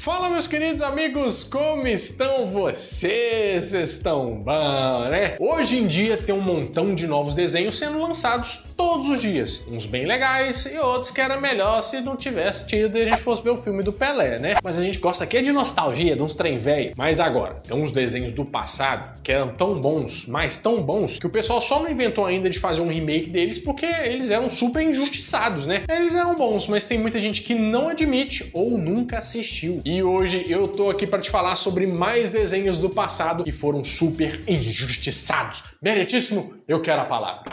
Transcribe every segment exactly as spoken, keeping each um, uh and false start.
Fala, meus queridos amigos, como estão vocês? Estão bom, né? Hoje em dia tem um montão de novos desenhos sendo lançados todos os dias. Uns bem legais e outros que era melhor se não tivesse tido e a gente fosse ver o filme do Pelé, né? Mas a gente gosta aqui de nostalgia, de uns trem velho. Mas agora, tem uns desenhos do passado que eram tão bons, mas tão bons, que o pessoal só não inventou ainda de fazer um remake deles porque eles eram super injustiçados, né? Eles eram bons, mas tem muita gente que não admite ou nunca assistiu. E hoje eu tô aqui para te falar sobre mais desenhos do passado que foram super injustiçados. Meritíssimo, eu quero a palavra.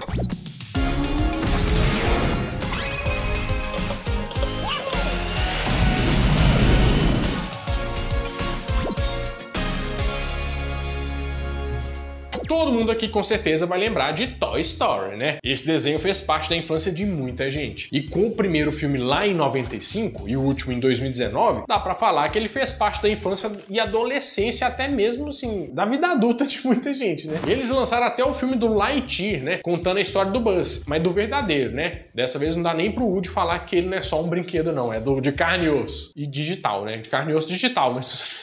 Todo mundo aqui com certeza vai lembrar de Toy Story, né? Esse desenho fez parte da infância de muita gente. E com o primeiro filme lá em noventa e cinco e o último em dois mil e dezenove, dá pra falar que ele fez parte da infância e adolescência, até mesmo, assim, da vida adulta de muita gente, né? E eles lançaram até o filme do Lightyear, né? Contando a história do Buzz, mas do verdadeiro, né? Dessa vez não dá nem pro Woody falar que ele não é só um brinquedo, não. É do de carne e osso. E digital, né? De carne e osso digital, mas...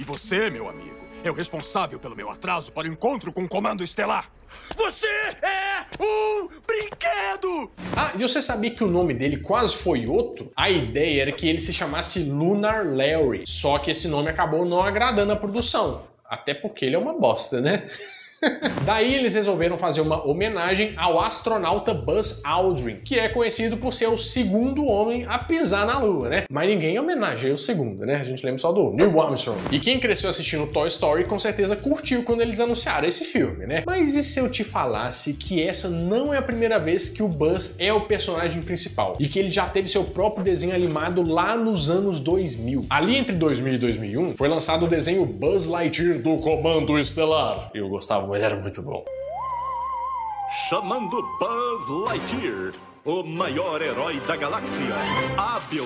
E você, meu amigo? É o responsável pelo meu atraso para o encontro com o Comando Estelar. Você é um brinquedo! Ah, e você sabia que o nome dele quase foi outro? A ideia era que ele se chamasse Lunar Larry, só que esse nome acabou não agradando a produção. Até porque ele é uma bosta, né? Daí eles resolveram fazer uma homenagem ao astronauta Buzz Aldrin, que é conhecido por ser o segundo homem a pisar na Lua, né? Mas ninguém homenageia o segundo, né? A gente lembra só do Neil Armstrong. E quem cresceu assistindo Toy Story com certeza curtiu quando eles anunciaram esse filme, né? Mas e se eu te falasse que essa não é a primeira vez que o Buzz é o personagem principal e que ele já teve seu próprio desenho animado lá nos anos dois mil? Ali entre dois mil e dois mil e um foi lançado o desenho Buzz Lightyear do Comando Estelar. Eu gostava, mas era muito bom. Chamando Buzz Lightyear, o maior herói da galáxia. Hábil,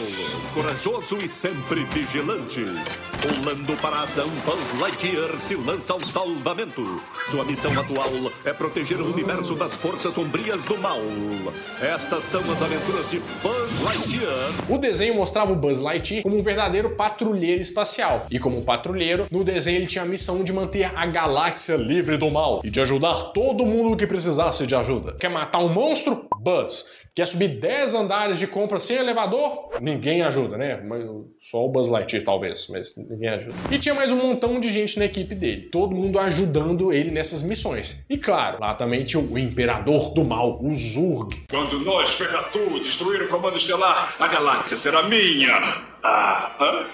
corajoso e sempre vigilante. Pulando para a ação, Buzz Lightyear se lança ao salvamento. Sua missão atual é proteger o universo das forças sombrias do mal. Estas são as aventuras de Buzz Lightyear. O desenho mostrava o Buzz Lightyear como um verdadeiro patrulheiro espacial. E como patrulheiro, no desenho ele tinha a missão de manter a galáxia livre do mal e de ajudar todo mundo que precisasse de ajuda. Quer matar um monstro? Buzz. Quer subir dez andares de compra sem elevador? Ninguém ajuda, né? Mas só o Buzz Lightyear, talvez, mas ninguém ajuda. E tinha mais um montão de gente na equipe dele, todo mundo ajudando ele nessas missões. E claro, lá também tinha o Imperador do Mal, o Zurg. Quando nós, Ferratu, destruir o Comando Estelar, a galáxia será minha! Ah, hã?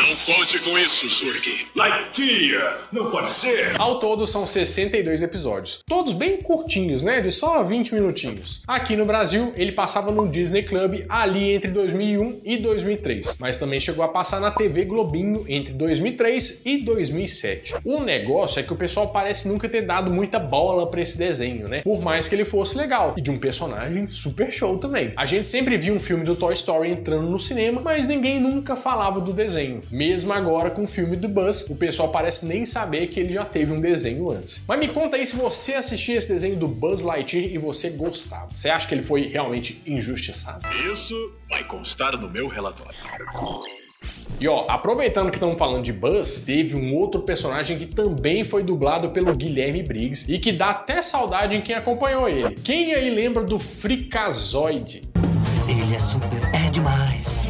Não conte com isso, Zurg. Lightyear! Não pode ser! Ao todo são sessenta e dois episódios, todos bem curtinhos, né? De só vinte minutinhos. Aqui no Brasil, ele passava no Disney Club ali entre dois mil e um e dois mil e três, mas também chegou a passar na T V Globinho entre dois mil e três e dois mil e sete. O negócio é que o pessoal parece nunca ter dado muita bola pra esse desenho, né? Por mais que ele fosse legal, e de um personagem super show também. A gente sempre via um filme do Toy Story entrando no cinema, mas ninguém nunca falava do desenho. Mesmo agora com o filme do Buzz, o pessoal parece nem saber que ele já teve um desenho antes. Mas me conta aí se você assistia esse desenho do Buzz Lightyear e você gostava. Você acha que ele foi realmente injustiçado? Isso vai constar no meu relatório. E ó, aproveitando que estamos falando de Buzz, teve um outro personagem que também foi dublado pelo Guilherme Briggs e que dá até saudade em quem acompanhou ele. Quem aí lembra do Freakazoid? Ele é super, é demais.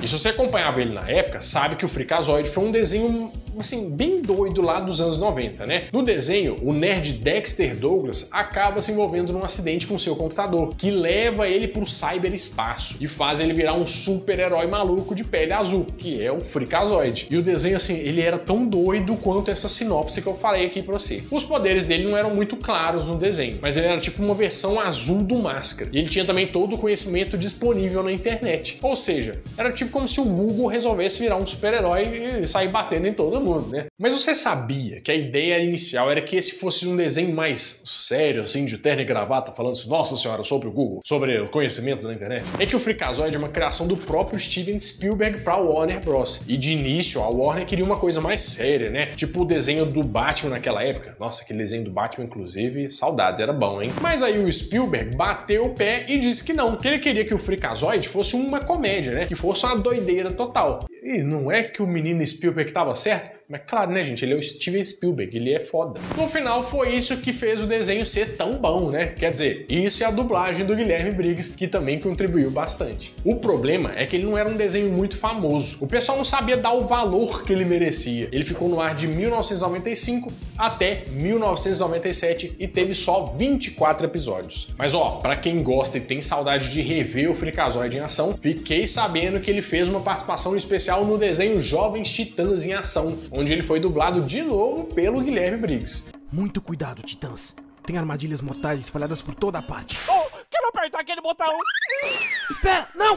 E se você acompanhava ele na época, sabe que o Freakazoid foi um desenho, assim, bem doido lá dos anos noventa, né? No desenho, o nerd Dexter Douglas acaba se envolvendo num acidente com seu computador, que leva ele pro cyberespaço e faz ele virar um super-herói maluco de pele azul, que é o Freakazoid. E o desenho, assim, ele era tão doido quanto essa sinopse que eu falei aqui pra você. Os poderes dele não eram muito claros no desenho, mas ele era tipo uma versão azul do Máscara. E ele tinha também todo o conhecimento disponível na internet. Ou seja, era tipo como se o Google resolvesse virar um super-herói e sair batendo em todo mundo. Mundo, né? Mas você sabia que a ideia inicial era que esse fosse um desenho mais sério, assim, de terno e gravata, falando assim, nossa senhora, sobre o Google, sobre o conhecimento da internet? É que o Freakazoid é uma criação do próprio Steven Spielberg para Warner Bros. E de início, a Warner queria uma coisa mais séria, né? Tipo o desenho do Batman naquela época. Nossa, aquele desenho do Batman, inclusive, saudades, era bom, hein? Mas aí o Spielberg bateu o pé e disse que não, que ele queria que o Freakazoid fosse uma comédia, comédia, né? Que fosse uma doideira total. E não é que o menino Spielberg estava certo? Mas claro, né, gente? Ele é o Steven Spielberg, ele é foda. No final, foi isso que fez o desenho ser tão bom, né? Quer dizer, isso é a dublagem do Guilherme Briggs, que também contribuiu bastante. O problema é que ele não era um desenho muito famoso. O pessoal não sabia dar o valor que ele merecia. Ele ficou no ar de mil novecentos e noventa e cinco até mil novecentos e noventa e sete e teve só vinte e quatro episódios. Mas ó, pra quem gosta e tem saudade de rever o Freakazoid em ação, fiquei sabendo que ele fez uma participação especial no desenho Jovens Titãs em Ação, onde ele foi dublado de novo pelo Guilherme Briggs. Muito cuidado, titãs. Tem armadilhas mortais espalhadas por toda a parte. Oh, quero apertar aquele botão. Espera, não!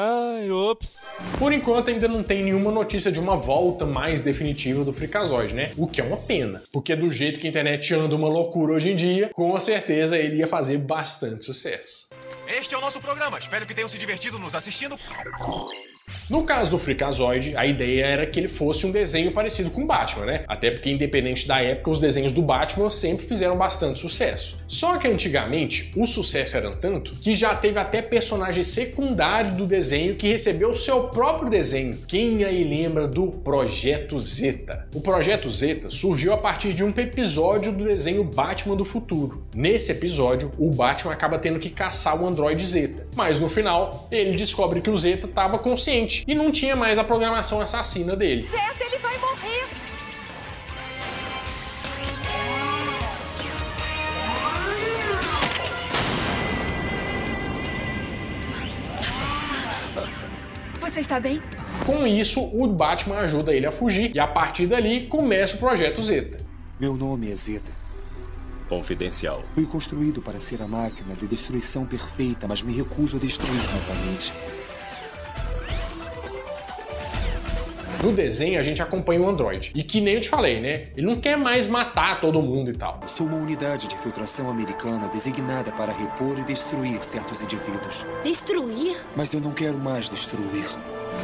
Ai, ops. Por enquanto ainda não tem nenhuma notícia de uma volta mais definitiva do Freakazoid, né? O que é uma pena, porque do jeito que a internet anda uma loucura hoje em dia, com certeza ele ia fazer bastante sucesso. Este é o nosso programa, espero que tenham se divertido nos assistindo. No caso do Freakazoid, a ideia era que ele fosse um desenho parecido com Batman, né? Até porque, independente da época, os desenhos do Batman sempre fizeram bastante sucesso. Só que antigamente, o sucesso era tanto que já teve até personagem secundário do desenho que recebeu o seu próprio desenho. Quem aí lembra do Projeto Zeta? O Projeto Zeta surgiu a partir de um episódio do desenho Batman do Futuro. Nesse episódio, o Batman acaba tendo que caçar o Android Zeta, mas no final, ele descobre que o Zeta estava consciente e não tinha mais a programação assassina dele. Certo, ele vai morrer. Você está bem? Com isso, o Batman ajuda ele a fugir e a partir dali começa o Projeto Zeta. Meu nome é Zeta. Confidencial. Fui construído para ser a máquina de destruição perfeita, mas me recuso a destruir novamente. No desenho a gente acompanha o Android, e que nem eu te falei, né? Ele não quer mais matar todo mundo e tal. Sou uma unidade de filtração americana designada para repor e destruir certos indivíduos. Destruir? Mas eu não quero mais destruir.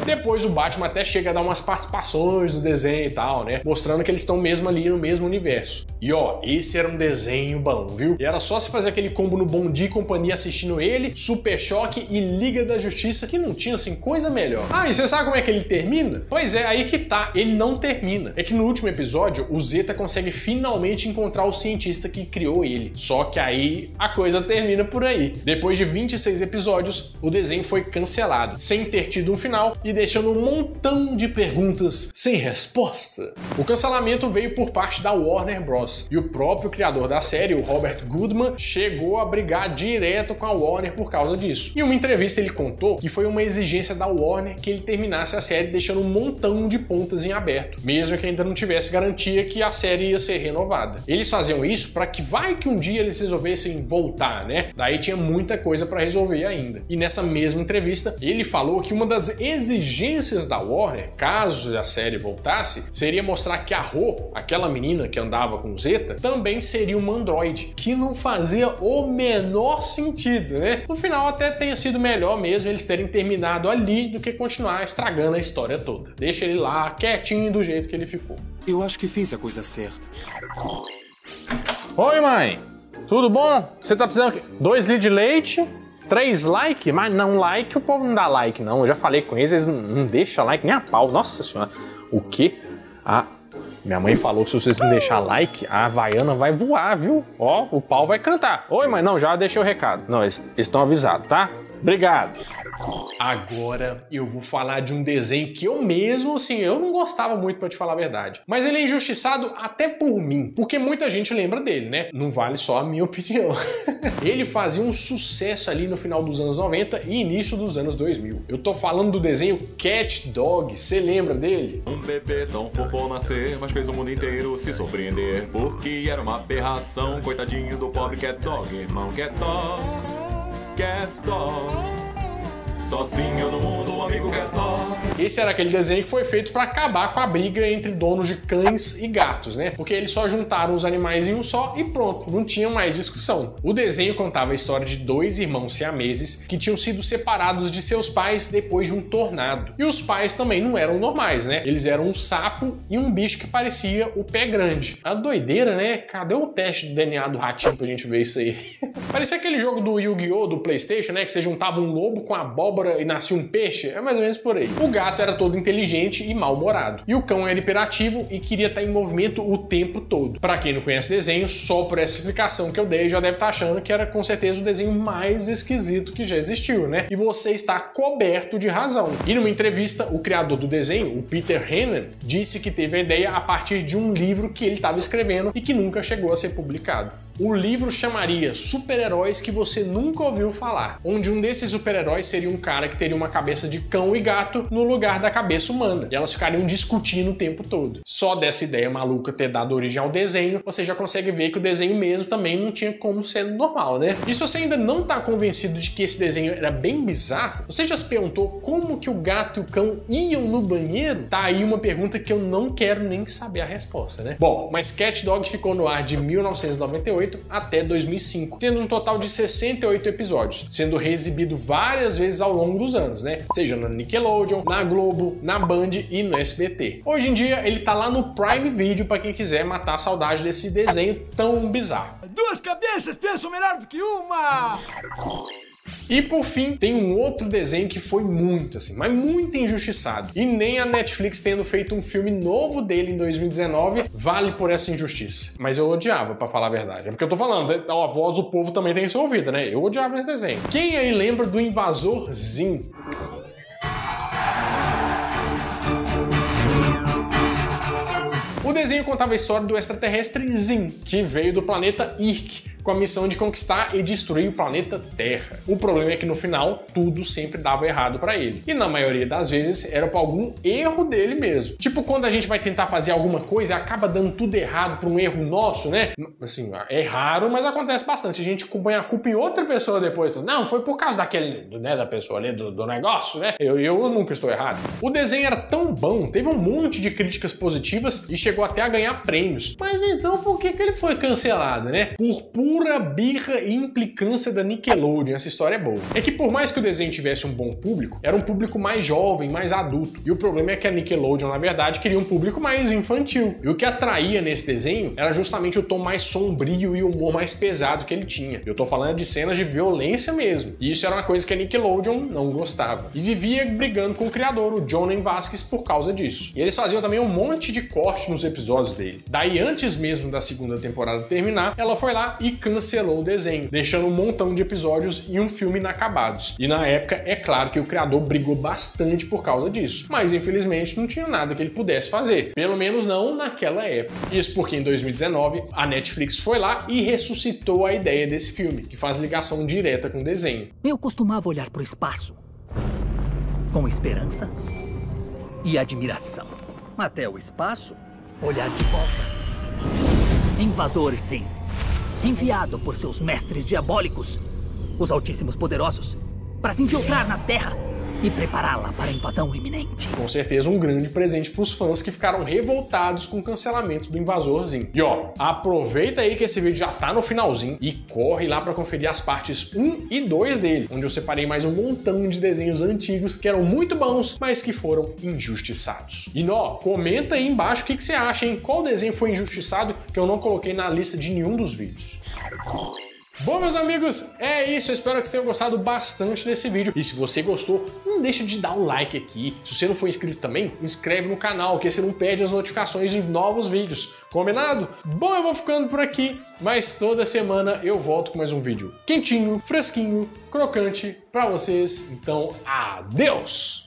Depois o Batman até chega a dar umas participações do desenho e tal, né? Mostrando que eles estão mesmo ali no mesmo universo. E ó, esse era um desenho bom, viu? E era só se fazer aquele combo no Bom Dia e Companhia assistindo ele, Super Choque e Liga da Justiça, que não tinha, assim, coisa melhor. Ah, e você sabe como é que ele termina? Pois é, aí que tá, ele não termina. É que no último episódio, o Zeta consegue finalmente encontrar o cientista que criou ele. Só que aí a coisa termina por aí. Depois de vinte e seis episódios, o desenho foi cancelado, sem ter tido um final, e deixando um montão de perguntas sem resposta. O cancelamento veio por parte da Warner Bros. E o próprio criador da série, o Robert Goodman, chegou a brigar direto com a Warner por causa disso. Em uma entrevista ele contou que foi uma exigência da Warner que ele terminasse a série deixando um montão de pontas em aberto, mesmo que ainda não tivesse garantia que a série ia ser renovada. Eles faziam isso para que vai que um dia eles resolvessem voltar, né? Daí tinha muita coisa para resolver ainda. E nessa mesma entrevista ele falou que uma das exigências exigências da Warner, caso a série voltasse, seria mostrar que a Ro, aquela menina que andava com o Zeta, também seria uma androide, que não fazia o menor sentido, né? No final até tenha sido melhor mesmo eles terem terminado ali do que continuar estragando a história toda. Deixa ele lá, quietinho, do jeito que ele ficou. Eu acho que fiz a coisa certa. Oi, mãe! Tudo bom? Você tá precisando de dois litros de leite? Três like? Mas não like, o povo não dá like, não. Eu já falei com eles, eles não, não deixam like nem a pau. Nossa senhora. O quê? Ah, minha mãe falou que se vocês não deixar like, a Havaiana vai voar, viu? Ó, o pau vai cantar. Oi, mãe. Não, já deixei o recado. Não, eles estão avisados, tá? Obrigado. Agora eu vou falar de um desenho que eu mesmo, assim, eu não gostava muito, pra te falar a verdade. Mas ele é injustiçado até por mim, porque muita gente lembra dele, né? Não vale só a minha opinião. Ele fazia um sucesso ali no final dos anos noventa e início dos anos dois mil. Eu tô falando do desenho Cat Dog, você lembra dele? Um bebê tão fofo ao nascer, mas fez o mundo inteiro se surpreender, porque era uma aberração, coitadinho do pobre Cat Dog, irmão Cat Dog. Cat Dog. sozinho no mundo, amigo Cat Dog. Esse era aquele desenho que foi feito para acabar com a briga entre donos de cães e gatos, né? Porque eles só juntaram os animais em um só e pronto, não tinha mais discussão. O desenho contava a história de dois irmãos siameses que tinham sido separados de seus pais depois de um tornado. E os pais também não eram normais, né? Eles eram um sapo e um bicho que parecia o pé grande. A doideira, né? Cadê o teste do D N A do ratinho pra gente ver isso aí? Parecia aquele jogo do Yu-Gi-Oh! Do PlayStation, né? Que você juntava um lobo com a abóbora e nascia um peixe. É mais ou menos por aí. O gato era todo inteligente e mal-humorado. E o cão era hiperativo e queria estar em movimento o tempo todo. Pra quem não conhece o desenho, só por essa explicação que eu dei, já deve estar achando que era com certeza o desenho mais esquisito que já existiu, né? E você está coberto de razão. E numa entrevista, o criador do desenho, o Peter Hennet, disse que teve a ideia a partir de um livro que ele estava escrevendo e que nunca chegou a ser publicado. O livro chamaria Super-Heróis que Você Nunca Ouviu Falar, onde um desses super-heróis seria um cara que teria uma cabeça de cão e gato no lugar da cabeça humana, e elas ficariam discutindo o tempo todo. Só dessa ideia maluca ter dado origem ao desenho, você já consegue ver que o desenho mesmo também não tinha como ser normal, né? E se você ainda não tá convencido de que esse desenho era bem bizarro, você já se perguntou como que o gato e o cão iam no banheiro? Tá aí uma pergunta que eu não quero nem saber a resposta, né? Bom, mas Cat Dog ficou no ar de mil novecentos e noventa e oito até dois mil e cinco, tendo um total de sessenta e oito episódios, sendo reexibido várias vezes ao longo dos anos, né? Seja na Nickelodeon, na Globo, na Band e no S B T. Hoje em dia ele tá lá no Prime Video para quem quiser matar a saudade desse desenho tão bizarro. Duas cabeças pensam melhor do que uma! E por fim, tem um outro desenho que foi muito assim, mas muito injustiçado. E nem a Netflix tendo feito um filme novo dele em dois mil e dezenove vale por essa injustiça. Mas eu odiava, pra falar a verdade. É porque eu tô falando, a voz do povo também tem que ser ouvida, né? Eu odiava esse desenho. Quem aí lembra do Invasor Zim? O desenho contava a história do extraterrestre Zim, que veio do planeta Irk, com a missão de conquistar e destruir o planeta Terra. O problema é que no final, tudo sempre dava errado pra ele. E na maioria das vezes, era por algum erro dele mesmo. Tipo, quando a gente vai tentar fazer alguma coisa e acaba dando tudo errado por um erro nosso, né? Assim, é raro, mas acontece bastante. A gente põe a culpa em outra pessoa depois. Não, foi por causa daquele, né, da pessoa ali, do, do negócio, né? Eu, eu nunca estou errado. O desenho era tão bom, teve um monte de críticas positivas e chegou até a ganhar prêmios. Mas então, por que que ele foi cancelado, né? Por puro Pura birra e implicância da Nickelodeon, essa história é boa. É que por mais que o desenho tivesse um bom público, era um público mais jovem, mais adulto. E o problema é que a Nickelodeon, na verdade, queria um público mais infantil. E o que atraía nesse desenho era justamente o tom mais sombrio e o humor mais pesado que ele tinha. Eu tô falando de cenas de violência mesmo. E isso era uma coisa que a Nickelodeon não gostava. E vivia brigando com o criador, o Jonathan Vasquez, por causa disso. E eles faziam também um monte de corte nos episódios dele. Daí, antes mesmo da segunda temporada terminar, ela foi lá e cancelou o desenho, deixando um montão de episódios e um filme inacabados. E na época, é claro que o criador brigou bastante por causa disso, mas infelizmente não tinha nada que ele pudesse fazer, pelo menos não naquela época. Isso porque em dois mil e dezenove, a Netflix foi lá e ressuscitou a ideia desse filme, que faz ligação direta com o desenho. Eu costumava olhar para o espaço com esperança e admiração. Até o espaço, olhar de volta. Invasor Zim. Enviado por seus mestres diabólicos, os Altíssimos Poderosos, para se infiltrar na Terra e prepará-la para a invasão iminente. Com certeza um grande presente para os fãs que ficaram revoltados com o cancelamento do Invasor Zim. E ó, aproveita aí que esse vídeo já tá no finalzinho e corre lá para conferir as partes um e dois dele, onde eu separei mais um montão de desenhos antigos que eram muito bons, mas que foram injustiçados. E ó, comenta aí embaixo o que, que você acha, hein? Qual desenho foi injustiçado que eu não coloquei na lista de nenhum dos vídeos? Bom, meus amigos, é isso. Eu espero que vocês tenham gostado bastante desse vídeo. E se você gostou, não deixa de dar um like aqui. Se você não for inscrito também, inscreve no canal, que você não perde as notificações de novos vídeos. Combinado? Bom, eu vou ficando por aqui, mas toda semana eu volto com mais um vídeo quentinho, fresquinho, crocante pra vocês. Então, adeus!